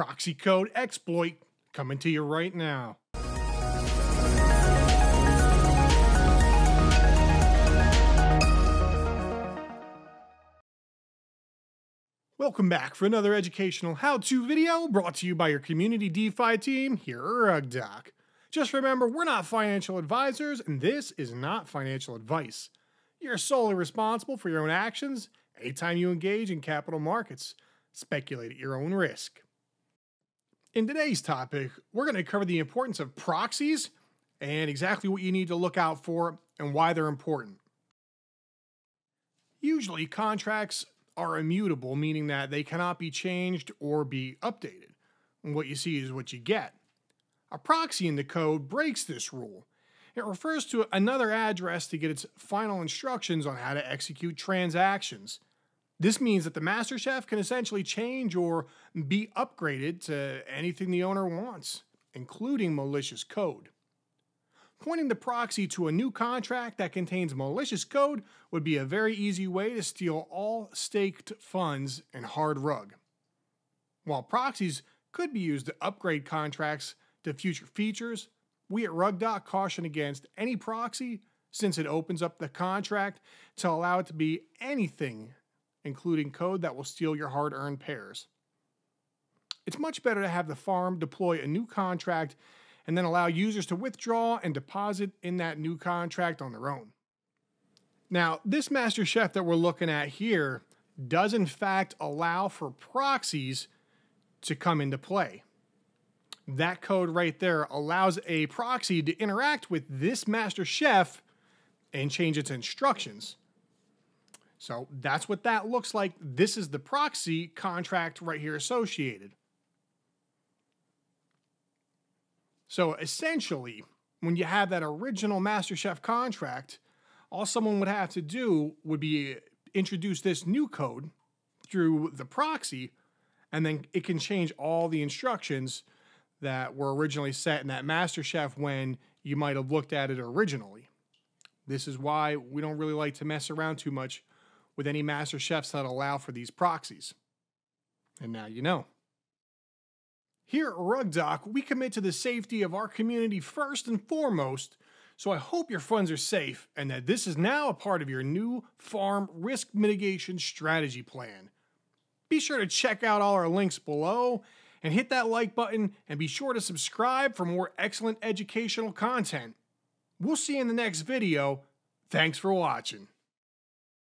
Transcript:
proxy code exploit coming to you right now. Welcome back for another educational how-to video brought to you by your community DeFi team here at RugDoc. Just remember, we're not financial advisors, and this is not financial advice. You're solely responsible for your own actions anytime you engage in capital markets. Speculate at your own risk. In today's topic, we're going to cover the importance of proxies and exactly what you need to look out for and why they're important. Usually, contracts are immutable, meaning that they cannot be changed or be updated. And what you see is what you get. A proxy in the code breaks this rule. It refers to another address to get its final instructions on how to execute transactions. This means that the MasterChef can essentially change or be upgraded to anything the owner wants, including malicious code. Pointing the proxy to a new contract that contains malicious code would be a very easy way to steal all staked funds in hard rug. While proxies could be used to upgrade contracts to future features, we at RugDoc caution against any proxy since it opens up the contract to allow it to be anything, including code that will steal your hard-earned pairs. It's much better to have the farm deploy a new contract and then allow users to withdraw and deposit in that new contract on their own. Now, this MasterChef that we're looking at here does in fact allow for proxies to come into play. That code right there allows a proxy to interact with this MasterChef and change its instructions. So that's what that looks like. This is the proxy contract right here associated. So essentially, when you have that original MasterChef contract, all someone would have to do would be introduce this new code through the proxy, and then it can change all the instructions that were originally set in that MasterChef when you might have looked at it originally. This is why we don't really like to mess around too much with any MasterChefs that allow for these proxies. And now you know. Here at RugDoc, we commit to the safety of our community first and foremost, so I hope your funds are safe and that this is now a part of your new farm risk mitigation strategy plan. Be sure to check out all our links below and hit that like button, and be sure to subscribe for more excellent educational content. We'll see you in the next video. Thanks for watching.